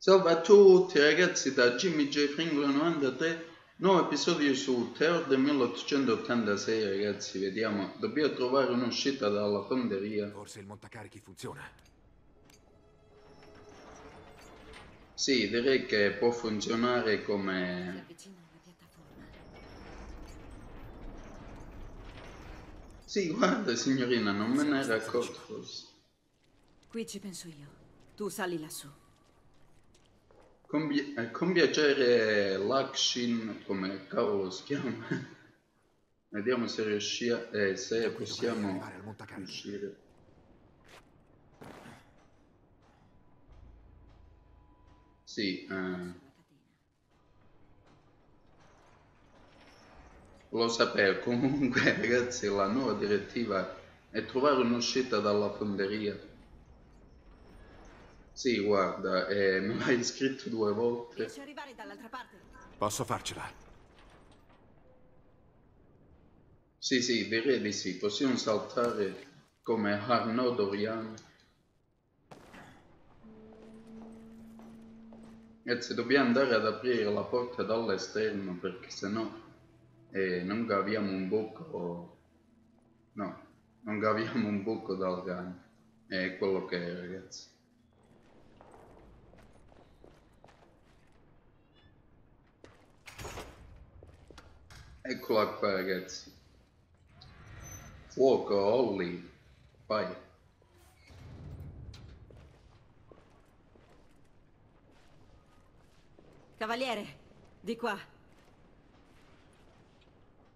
Salve a tutti ragazzi da GimmyJFranklin93, nuovo episodio su The Order 1886. Ragazzi, vediamo, dobbiamo trovare un'uscita dalla fonderia. Forse il montacarichi funziona. Sì, direi che può funzionare come... Sì, guarda signorina, non me ne ero accorto forse. Qui ci penso io, tu sali lassù. Con piacere, Lakshin, come cavolo si chiama. Vediamo se riusciamo, se possiamo uscire. Sì, lo sapevo. Comunque ragazzi, la nuova direttiva è trovare un'uscita dalla fonderia. Sì, guarda, me l'hai scritto 2 volte. Posso arrivare dall'altra parte? Posso farcela? Sì, direi di sì. Possiamo saltare come Arnaud Dorian. Ragazzi, dobbiamo andare ad aprire la porta dall'esterno, perché sennò non caviamo un buco. No, non caviamo un buco dal cane. È quello che è, ragazzi. Eccola qua ragazzi. Fuoco, Ollie, vai. Cavaliere, di qua.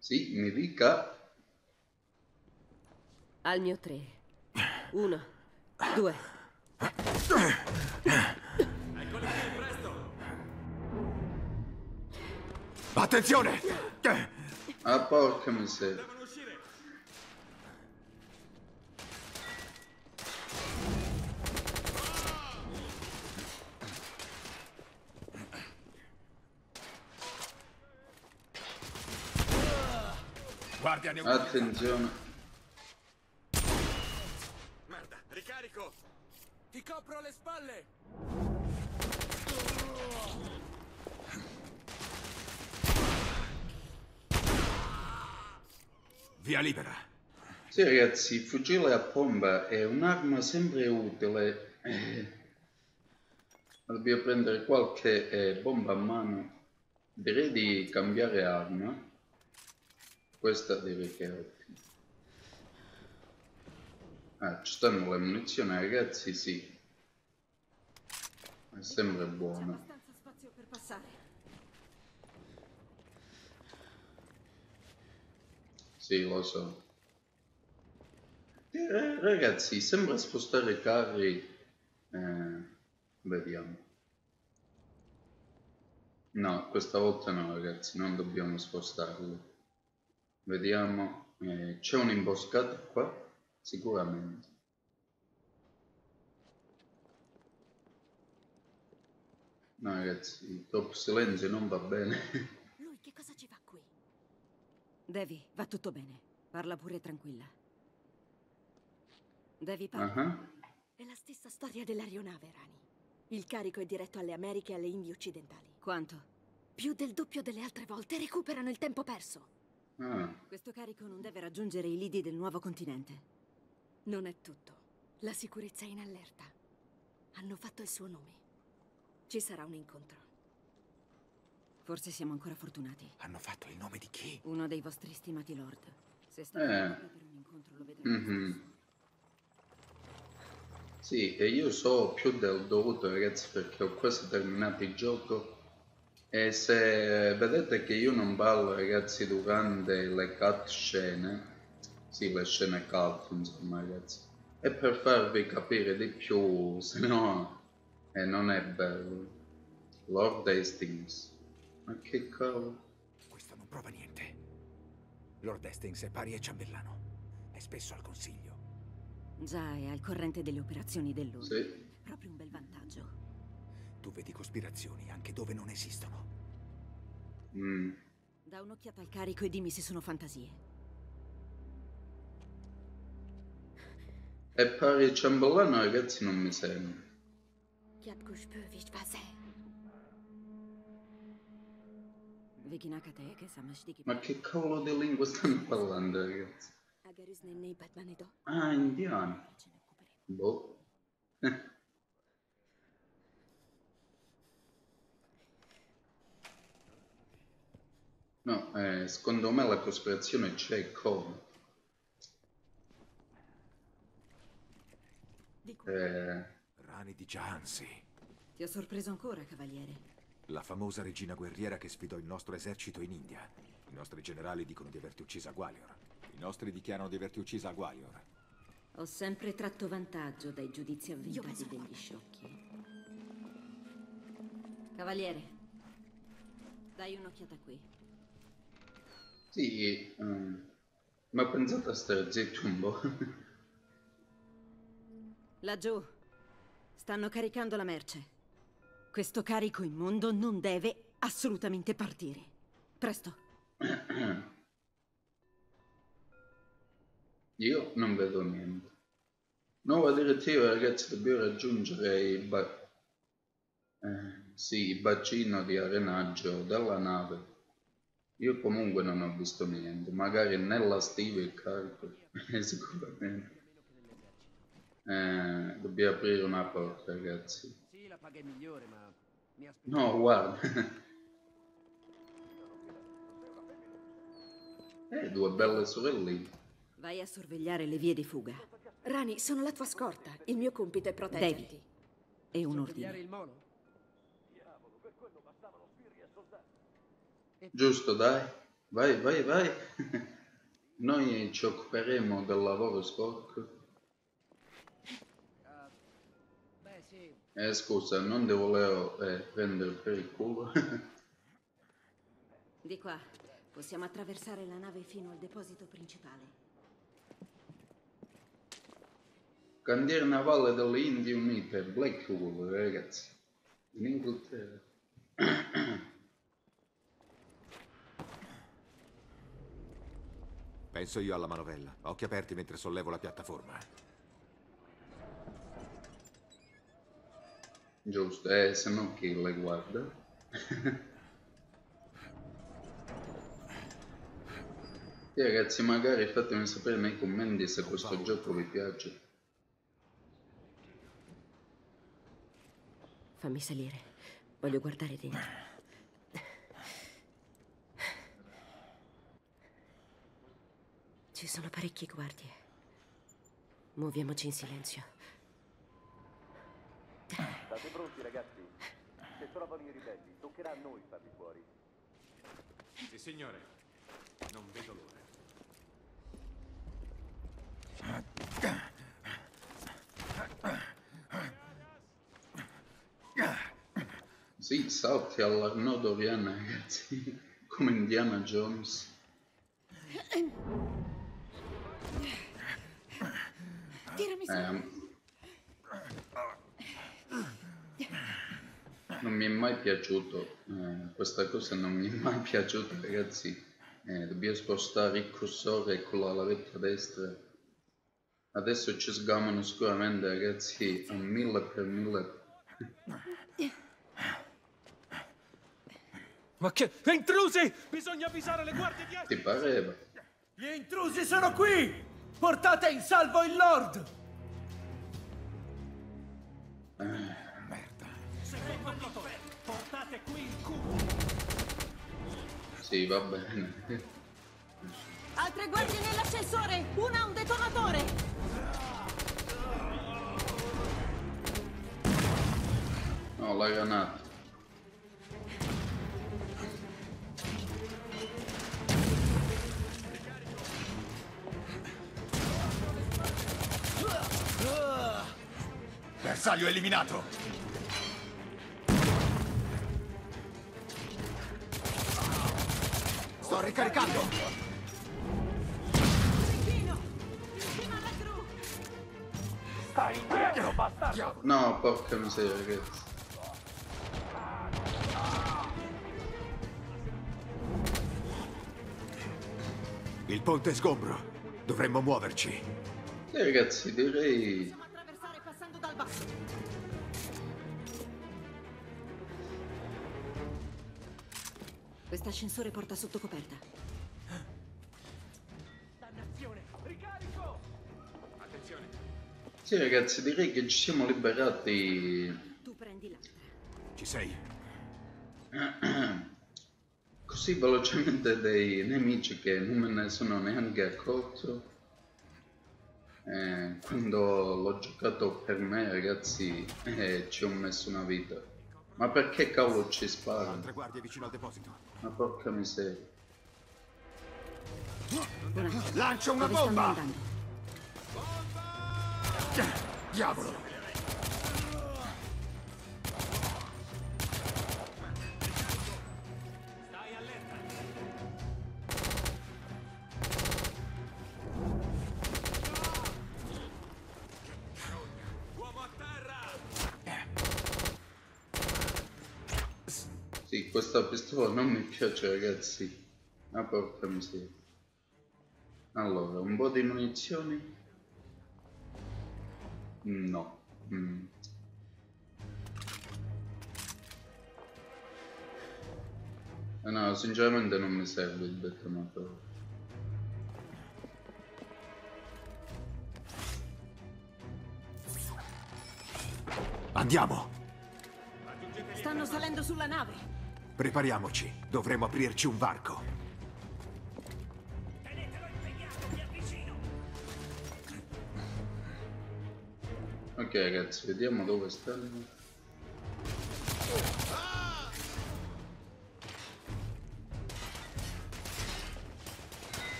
Sì, mi dica. Al mio 3. 1, 2. Eccoli qui, presto. Attenzione! Ah, porca miseria. Attenzione. Merda, ricarico. Ti copro le spalle. Via libera. Sì ragazzi, il fucile a pompa è un'arma sempre utile. Dobbiamo prendere qualche bomba a mano. Direi di cambiare arma. Questa deve che è ottima. Ah, ci stanno le munizioni ragazzi, sì. È sempre buona. C'è abbastanza spazio per passare. Sì, lo so. Ragazzi, sembra spostare carri. Vediamo. No, questa volta no, ragazzi, non dobbiamo spostarlo. Vediamo. C'è un'imboscata qua, sicuramente. No, ragazzi, troppo silenzio non va bene. Lui che cosa ci fa qui? Devi, va tutto bene. Parla pure tranquilla. Devi parlare. È la stessa storia dell'aeronave, Rani. Il carico è diretto alle Americhe e alle Indie occidentali. Quanto? Più del doppio delle altre volte. Recuperano il tempo perso. Questo carico non deve raggiungere i lidi del nuovo continente. Non è tutto. La sicurezza è in allerta. Hanno fatto il suo nome. Ci sarà un incontro. Forse siamo ancora fortunati. Hanno fatto il nome di chi? Uno dei vostri stimati lord. Se stai per un incontro lo vedremo. Sì, e io so più del dovuto ragazzi, perché ho quasi terminato il gioco. E se vedete che io non ballo ragazzi durante le cutscene, sì, le scene cult insomma ragazzi, è per farvi capire di più, se no non è bello. Lord Hastings. Ma che cavolo? Questo non prova niente. Lord Hastings è pari e ciambellano. È spesso al consiglio. Già, è al corrente delle operazioni dell'ordine. Sì. Proprio un bel vantaggio. Tu vedi cospirazioni anche dove non esistono. Da un'occhiata al carico e dimmi se sono fantasie. È pari e ciambellano ragazzi, non mi sembra. Chiapku shpëvish vase. Ma che cavolo di lingua stanno parlando, ragazzi? Ah, indiano. Boh. No, secondo me la cospirazione c'è come. Rani di Jhansi. Ti ho sorpreso ancora, cavaliere. La famosa regina guerriera che sfidò il nostro esercito in India. I nostri generali dicono di averti uccisa a Gwalior. I nostri dichiarano di averti uccisa a Gwalior. Ho sempre tratto vantaggio dai giudizi avventati degli sciocchi. Cavaliere, dai un'occhiata qui. Sì, ma pensate a stare zitto un po'. Laggiù, stanno caricando la merce. Questo carico immondo non deve assolutamente partire. Presto. Io non vedo niente. Nuova direttiva, ragazzi, dobbiamo raggiungere il bacino di arenaggio dalla nave. Io comunque non ho visto niente. Magari nella stiva il carico. Sicuramente. Dobbiamo aprire una porta, ragazzi. La paga è migliore, ma mi aspetto. No, guarda. Due belle sorelline. Vai a sorvegliare le vie di fuga. Rani, sono la tua scorta. Il mio compito è proteggerti. Devi. È un ordine. Giusto, dai. Vai, vai, vai. Noi ci occuperemo del lavoro sporco. Scusa, non ti volevo prendere per il culo. Di qua, possiamo attraversare la nave fino al deposito principale. Candiera navale delle Indie Unite, Blackpool, ragazzi. In Inghilterra. Penso io alla manovella. Occhi aperti mentre sollevo la piattaforma. Giusto, se non che le guarda. Sì, ragazzi, magari fatemi sapere nei commenti se questo gioco vi piace. Fammi salire, voglio guardare dentro. Ci sono parecchie guardie. Muoviamoci in silenzio. State pronti, ragazzi? Se trovano i ribelli, toccherà a noi farli fuori. Sì, signore. Non vedo l'ora. Sì, salti all'Arnodo Rihanna, ragazzi. Come Indiana Jones. Tirami su. Non mi è mai piaciuto, questa cosa non mi è mai piaciuta, ragazzi. Dobbiamo spostare il cursore con la lavetta destra. Adesso ci sgamano sicuramente, ragazzi, a 1000 per 1000. Ma che... Intrusi! Bisogna avvisare le guardie dietro! Ti pareva? Gli intrusi sono qui! Portate in salvo il Lord! Portate qui il cubo. Sì, va bene. Altre guardie nell'ascensore. Una ha un detonatore. No, la granata. Bersaglio eliminato. Sto ricaricando! Stai indietro, bastardo! No, porca miseria, ragazzi. Il ponte è sgombro. Dovremmo muoverci. Ragazzi, direi... Possiamo attraversare passando dal basso. Quest'ascensore porta sotto coperta. Dannazione, ricarico! Attenzione. Sì, ragazzi, direi che ci siamo liberati. Tu prendi l'altra. Ci sei? Così velocemente dei nemici che non me ne sono neanche accorto. Quando l'ho giocato per me, ragazzi, ci ho messo una vita. Ma perché cavolo ci spara? Altra guardia vicino al deposito. Ma porca miseria. Lancia una bomba! Diavolo! Stai allerta! Uomo a terra! Sì, questa pistola non mi piace, ragazzi. Ma porca miseria. Allora, un po' di munizioni. No. No, sinceramente non mi serve il detonatore. Andiamo! Stanno salendo sulla nave! Prepariamoci, dovremo aprirci un varco. Ok ragazzi, vediamo dove stanno.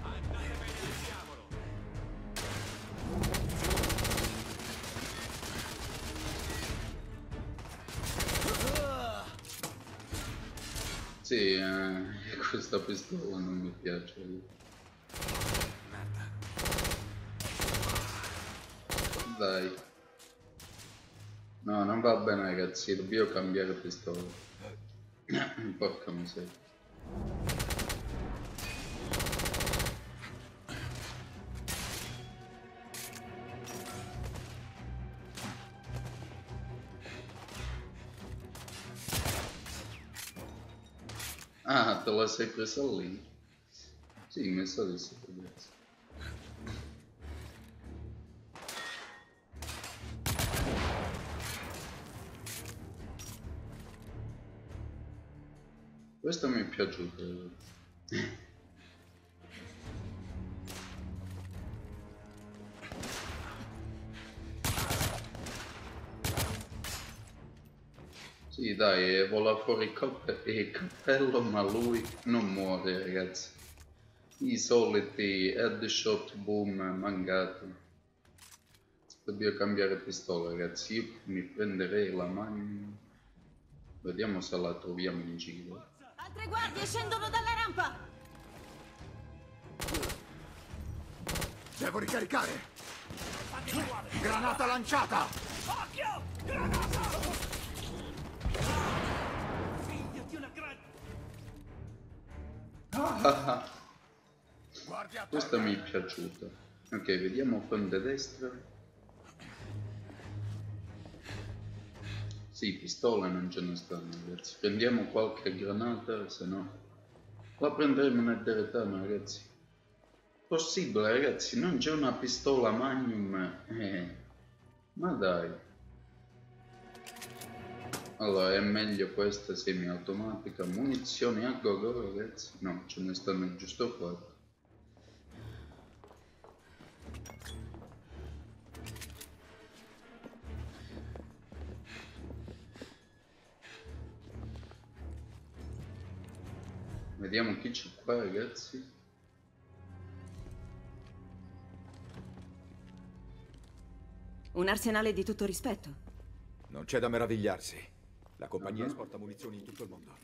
Andate bene il diavolo. Sì, questa pistola non mi piace. Dai. No, non va bene ragazzi, dobbiamo cambiare pistola. Porca miseria. Ah, te la sei presa lì? Sì, mi sa di sì, ragazzi. Questo mi è piaciuto. Sì, dai, vola fuori il cappello, ma lui non muore, ragazzi. I soliti headshot boom mancati. Dobbiamo cambiare pistola, ragazzi. Io mi prenderei la mano. Vediamo se la troviamo in giro. Altre guardie scendono dalla rampa! Devo ricaricare! Granata lanciata! Occhio! Granata! Figlio di una gran... Questa mi è piaciuta. Ok, vediamo fonte destra. Sì, pistole non ce ne stanno, ragazzi. Prendiamo qualche granata, se no la prenderemo in eteretano, ragazzi. Possibile, ragazzi, non c'è una pistola magnum. Ma dai. Allora, è meglio questa semiautomatica. Munizioni a gogo, ragazzi. No, ce ne stanno giusto qua. Vediamo chi c'è qua, ragazzi. Un arsenale di tutto rispetto. Non c'è da meravigliarsi. La compagnia esporta munizioni in tutto il mondo.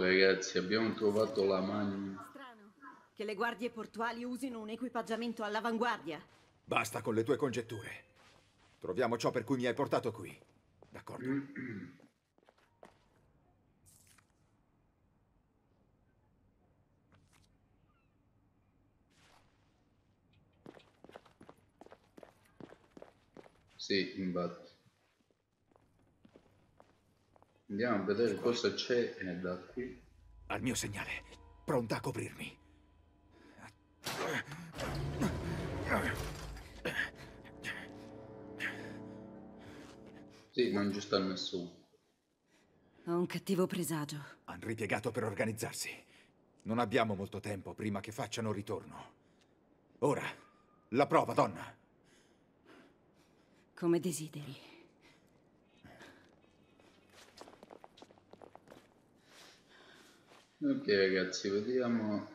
Ragazzi, abbiamo trovato la mano. Strano che le guardie portuali usino un equipaggiamento all'avanguardia. Basta con le tue congetture. Troviamo ciò per cui mi hai portato qui. D'accordo? Sì, infatti. Andiamo a vedere cosa c'è da qui. Al mio segnale, pronta a coprirmi. Sì, non ci sta nessuno. Ho un cattivo presagio. Han ripiegato per organizzarsi. Non abbiamo molto tempo prima che facciano ritorno. Ora, la prova, donna. Come desideri. Ok ragazzi, vediamo...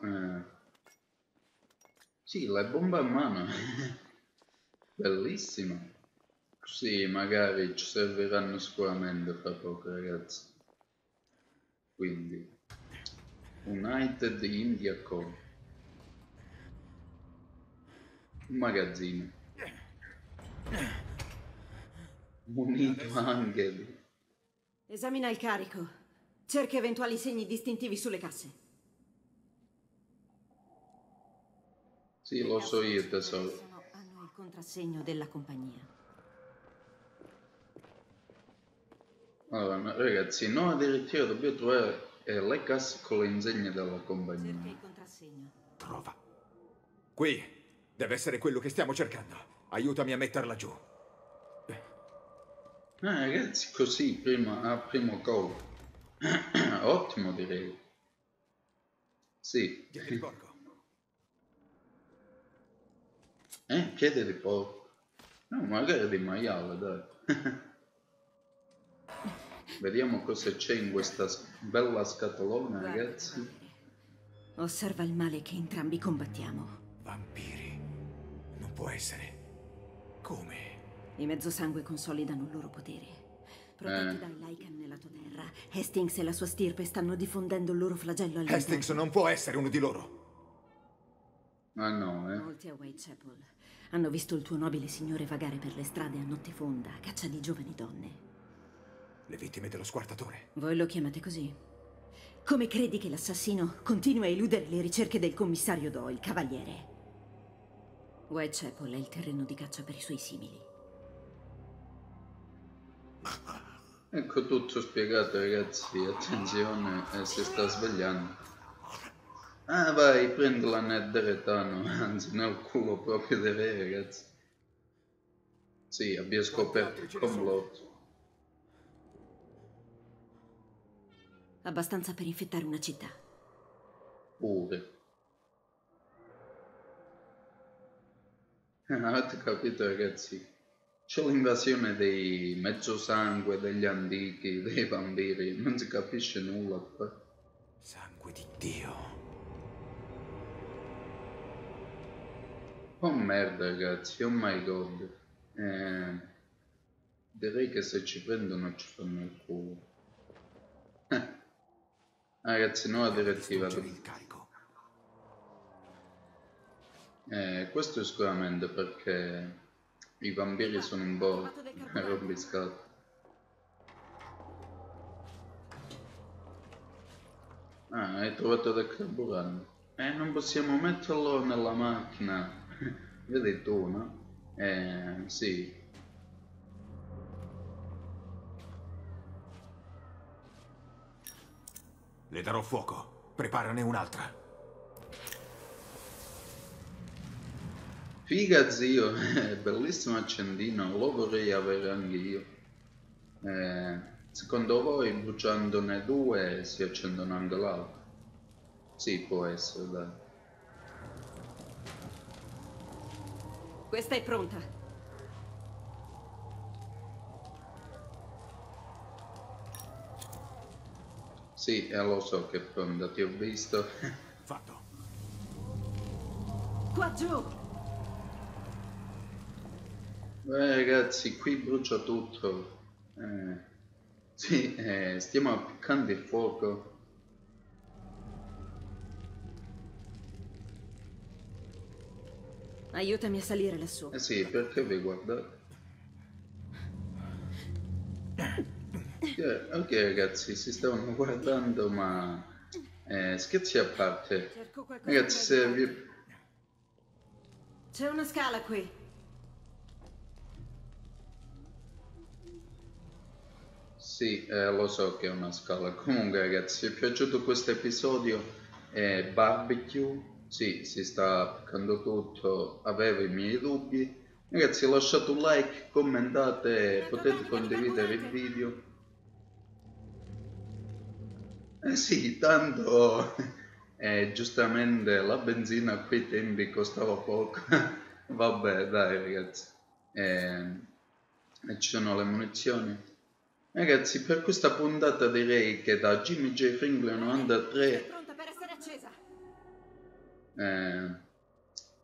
Sì, la bomba a mano. Bellissima. Sì, magari ci serviranno sicuramente fra poco, ragazzi. Quindi... United India Co. Un magazzino. Munito anche. Esamina il carico. Cerca eventuali segni distintivi sulle casse. Sì, lo so io, tesoro. Hanno il contrassegno della compagnia. Allora, ragazzi, noi addirittura dobbiamo trovare le casse con le insegne della compagnia. Cerca il contrassegno. Trova. Qui. Deve essere quello che stiamo cercando. Aiutami a metterla giù. Ragazzi, così prima a primo colpo. Ottimo, direi. Sì. Chiede di porco. Chiede di porco. No, magari di maiale, dai. Vediamo cosa c'è in questa bella scatolona, ragazzi. Osserva il male che entrambi combattiamo. Vampiri. Non può essere. Come? I mezzosangue consolidano il loro potere. Protetti dai Lycan nella tua terra, Hastings e la sua stirpe stanno diffondendo il loro flagello all'interno. Hastings non può essere uno di loro. Ah no, eh. Molti a Whitechapel hanno visto il tuo nobile signore vagare per le strade a notte fonda, a caccia di giovani donne. Le vittime dello squartatore. Voi lo chiamate così? Come credi che l'assassino continui a eludere le ricerche del commissario Doyle, cavaliere? Whitechapel è il terreno di caccia per i suoi simili. Ecco tutto spiegato, ragazzi. Attenzione, si sta svegliando. Ah, vai, prendila nel deretano, anzi nel culo proprio di lei, ragazzi. Sì, abbia scoperto il complotto. Abbastanza per infettare una città. Pure. Avete capito, ragazzi? C'è l'invasione dei mezzosangue, degli antichi, dei vampiri. Non si capisce nulla. Sangue di Dio. Oh merda, ragazzi. Oh my god. Direi che se ci prendono ci fanno il culo. Ragazzi, nuova direttiva. Questo è sicuramente perché i vampiri sono un po' rombiscati. Ah, hai trovato del carburante. Non possiamo metterlo nella macchina. Vedi tu, no? Sì. Le darò fuoco. Preparane un'altra. Figa zio, bellissimo accendino, lo vorrei avere anche io. Secondo voi bruciandone due si accendono anche l'altro? Sì, può essere, dai. Questa è pronta. Sì, lo so che è pronta, ti ho visto. Fatto. Qua giù! Ragazzi, qui brucia tutto. Sì, stiamo appiccando il fuoco. Aiutami a salire lassù. Eh sì, perché vi guardate? Ok ragazzi, si stavano guardando ma... scherzi a parte. Ragazzi, se vi... C'è una scala qui. Sì, lo so che è una scala. Comunque ragazzi, se vi è piaciuto questo episodio barbecue, sì, si sta attaccando tutto, avevo i miei dubbi. Ragazzi, lasciate un like, commentate, potete condividere il video. Sì, tanto giustamente la benzina a quei tempi costava poco. Vabbè, dai ragazzi. Ci sono le munizioni. Ragazzi, per questa puntata direi che da GimmyJFranklin93...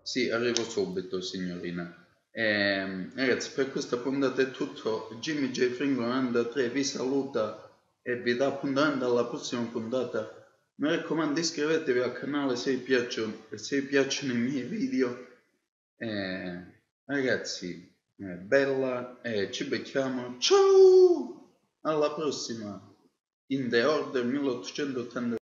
sì, arrivo subito, signorina. Ragazzi, per questa puntata è tutto. GimmyJFranklin93 vi saluta e vi dà appuntamento alla prossima puntata. Mi raccomando, iscrivetevi al canale se vi piacciono, i miei video. Ragazzi, bella, ci becchiamo. Ciao, alla prossima. In The Order 1886.